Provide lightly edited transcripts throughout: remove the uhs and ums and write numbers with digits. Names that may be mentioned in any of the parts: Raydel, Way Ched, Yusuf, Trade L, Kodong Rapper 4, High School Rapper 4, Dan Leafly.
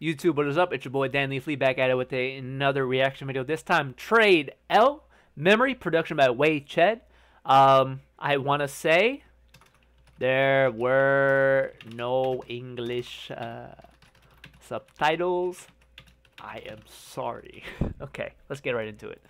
YouTube, what is up? It's your boy Dan Leafly back at it with another reaction video. This time, Trade L, Memory, production by Way Ched. I want to say there were no English subtitles. I am sorry. Okay, let's get right into it.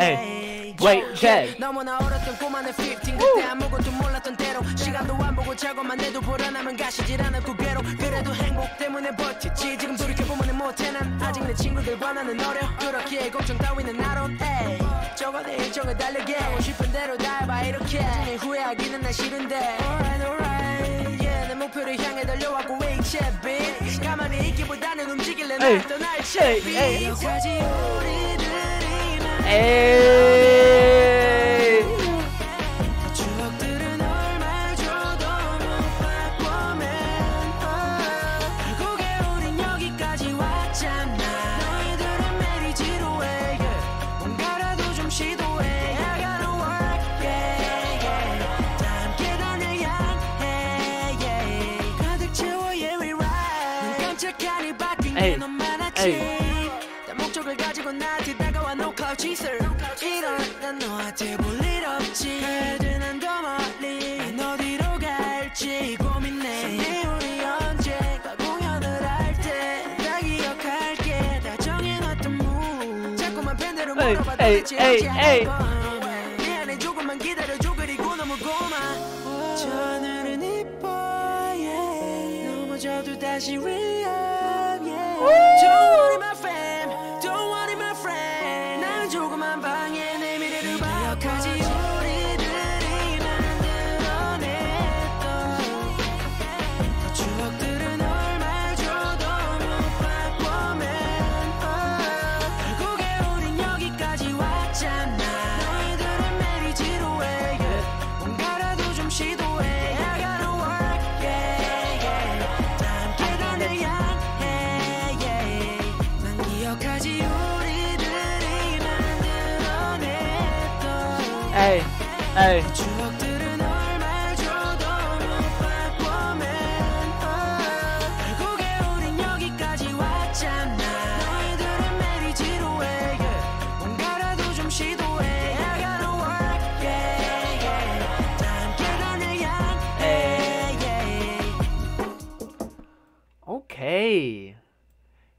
Hey, wait, Ched. Hey. Hey. Okay.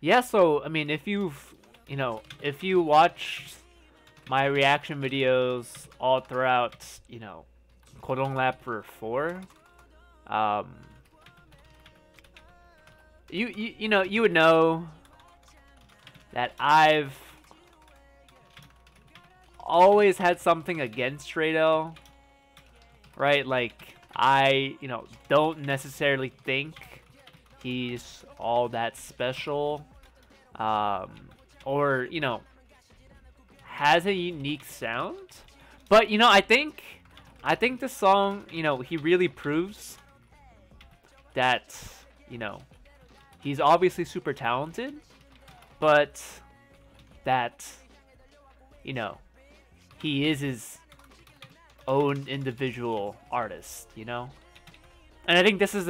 Yeah, so I mean, if you've, you know, if you watch my reaction videos all throughout, you know, Kodong Rapper 4. You know, you would know that I've always had something against Raydel, right? Like, I, you know, don't necessarily think he's all that special, or, you know, has a unique sound, but you know, I think this song, you know, he really proves that, you know, he's obviously super talented, but that, you know, he is his own individual artist, you know. And I think this is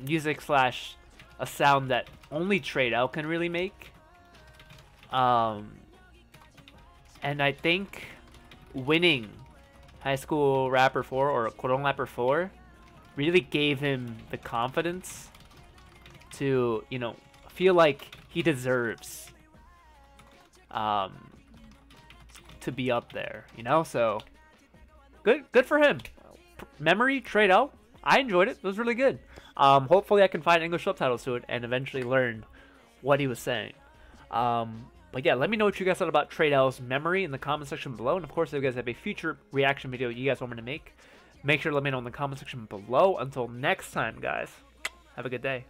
music slash a sound that only Trade L can really make. And I think winning High School Rapper 4 or Korong Rapper 4 really gave him the confidence to, you know, feel like he deserves to be up there, you know. So good for him. Memory, Trade L. I enjoyed it. It was really good. Hopefully I can find English subtitles to it and eventually learn what he was saying. But yeah, let me know what you guys thought about Trade L's Memory in the comment section below. And of course, if you guys have a future reaction video you guys want me to make sure to let me know in the comment section below. Until next time, guys, have a good day.